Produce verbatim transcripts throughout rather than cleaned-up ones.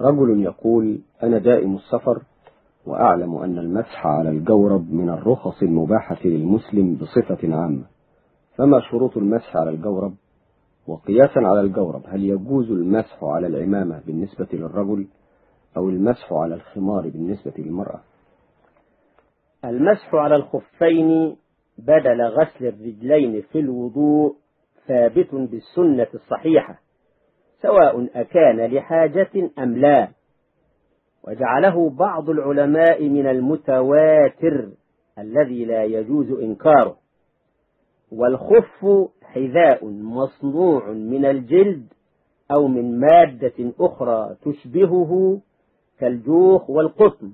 رجل يقول: أنا دائم السفر وأعلم أن المسح على الجورب من الرخص المباحة للمسلم بصفة عامة، فما شروط المسح على الجورب؟ وقياسا على الجورب هل يجوز المسح على العمامة بالنسبة للرجل أو المسح على الخمار بالنسبة للمرأة؟ المسح على الخفين بدل غسل الرجلين في الوضوء ثابت بالسنة الصحيحة سواء أكان لحاجة أم لا، وجعله بعض العلماء من المتواتر الذي لا يجوز إنكاره. والخف حذاء مصنوع من الجلد أو من مادة أخرى تشبهه كالجوخ والقطن،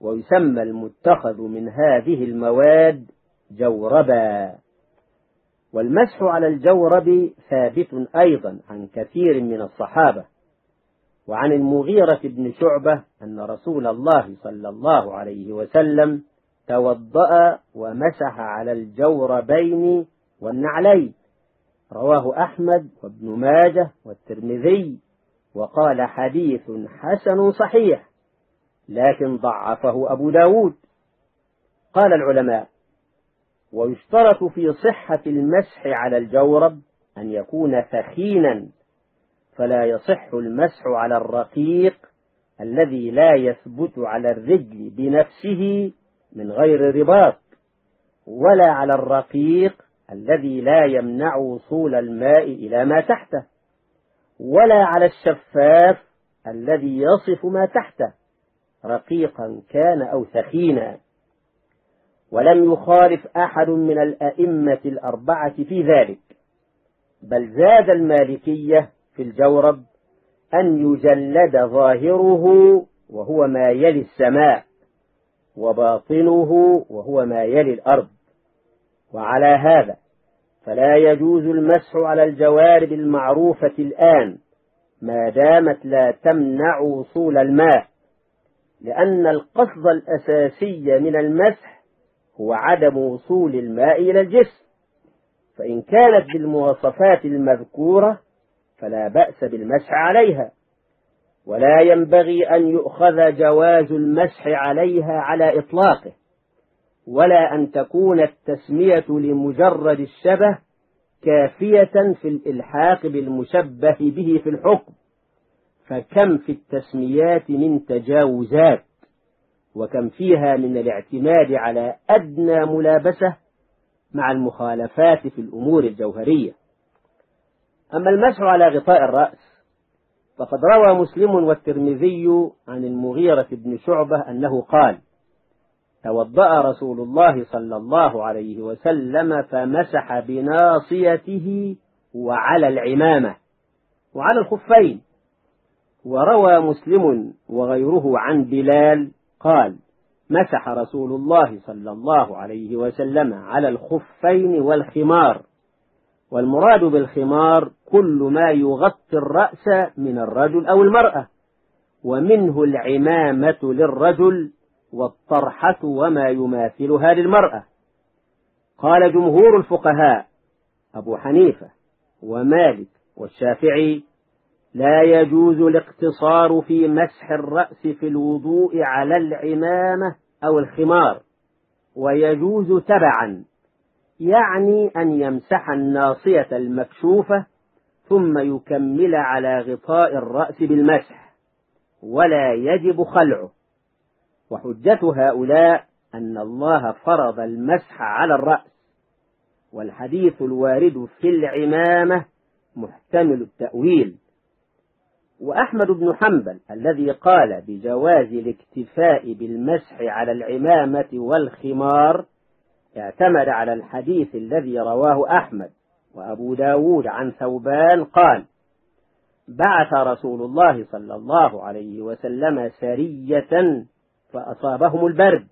ويسمى المتخذ من هذه المواد جوربا. والمسح على الجورب ثابت أيضا عن كثير من الصحابة، وعن المغيرة بن شعبة أن رسول الله صلى الله عليه وسلم توضأ ومسح على الجوربين والنعلين، رواه أحمد وابن ماجه والترمذي، وقال حديث حسن صحيح، لكن ضعفه أبو داود. قال العلماء: ويشترط في صحة المسح على الجورب أن يكون ثخينا، فلا يصح المسح على الرقيق الذي لا يثبت على الرجل بنفسه من غير رباط، ولا على الرقيق الذي لا يمنع وصول الماء إلى ما تحته، ولا على الشفاف الذي يصف ما تحته رقيقا كان أو ثخينا. ولم يخالف أحد من الأئمة الأربعة في ذلك، بل زاد المالكية في الجورب أن يجلد ظاهره وهو ما يلي السماء، وباطنه وهو ما يلي الأرض. وعلى هذا فلا يجوز المسح على الجوارب المعروفة الآن ما دامت لا تمنع وصول الماء، لأن القصد الأساسي من المسح هو عدم وصول الماء إلى الجسم، فإن كانت بالمواصفات المذكورة فلا بأس بالمسح عليها. ولا ينبغي أن يؤخذ جواز المسح عليها على إطلاقه، ولا أن تكون التسمية لمجرد الشبه كافية في الإلحاق بالمشبه به في الحكم، فكم في التسميات من تجاوزات، وكم فيها من الاعتماد على أدنى ملابسة مع المخالفات في الأمور الجوهرية. أما المسح على غطاء الرأس فقد روى مسلم والترمذي عن المغيرة بن شعبة أنه قال: توضأ رسول الله صلى الله عليه وسلم فمسح بناصيته وعلى العمامة وعلى الخفين. وروى مسلم وغيره عن بلال قال: مسح رسول الله صلى الله عليه وسلم على الخفين والخمار. والمراد بالخمار كل ما يغطي الرأس من الرجل أو المرأة، ومنه العمامة للرجل والطرحة وما يماثلها للمرأة. قال جمهور الفقهاء أبو حنيفة ومالك والشافعي: لا يجوز الاقتصار في مسح الرأس في الوضوء على العمامة أو الخمار، ويجوز تبعا، يعني أن يمسح الناصية المكشوفة ثم يكمل على غطاء الرأس بالمسح، ولا يجب خلعه. وحجة هؤلاء أن الله فرض المسح على الرأس، والحديث الوارد في العمامة محتمل التأويل. وأحمد بن حنبل الذي قال بجواز الاكتفاء بالمسح على العمامة والخمار اعتمد على الحديث الذي رواه أحمد وأبو داود عن ثوبان قال: بعث رسول الله صلى الله عليه وسلم سرية فأصابهم البرد،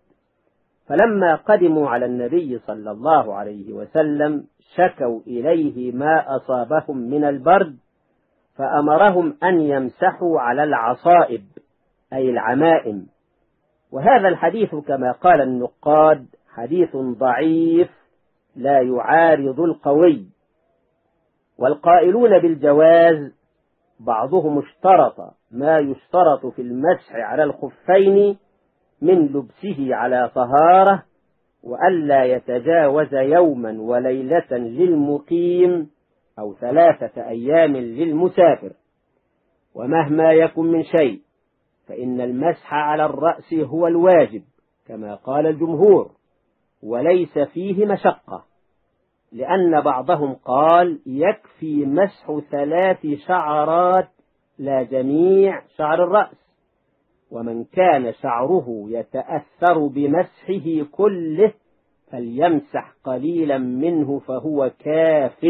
فلما قدموا على النبي صلى الله عليه وسلم شكوا إليه ما أصابهم من البرد، فأمرهم أن يمسحوا على العصائب أي العمائم. وهذا الحديث كما قال النقاد حديث ضعيف لا يعارض القوي. والقائلون بالجواز بعضهم اشترط ما يشترط في المسح على الخفين من لبسه على طهارة، وألا يتجاوز يوما وليلة للمقيم أو ثلاثة أيام للمسافر. ومهما يكن من شيء فإن المسح على الرأس هو الواجب كما قال الجمهور، وليس فيه مشقة، لأن بعضهم قال يكفي مسح ثلاث شعرات لا جميع شعر الرأس، ومن كان شعره يتأثر بمسحه كله فليمسح قليلا منه فهو كاف،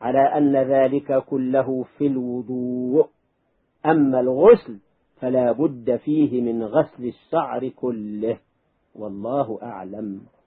على أن ذلك كله في الوضوء. أما الغسل فلا بد فيه من غسل الشعر كله، والله أعلم.